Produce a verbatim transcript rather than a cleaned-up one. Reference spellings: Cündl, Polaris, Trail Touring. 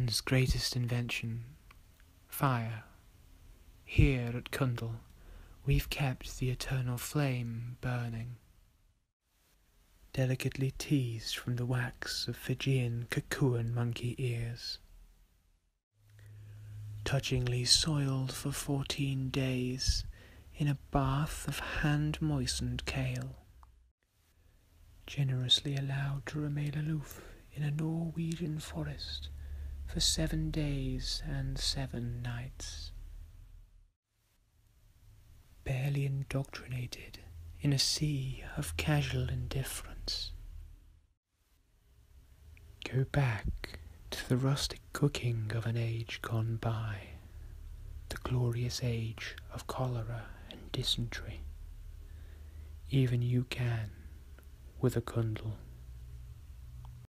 man's greatest invention, fire. Here at Cündl, we've kept the eternal flame burning. Delicately teased from the wax of Fijian Kikuan monkey ears. Touchingly soiled for fourteen days in a bath of hand-moistened kale. Generously allowed to remain aloof in a Norwegian forest for seven days and seven nights. Barely indoctrinated in a sea of casual indifference. Go back to the rustic cooking of an age gone by, the glorious age of cholera and dysentery. Even you can, with a Cündl.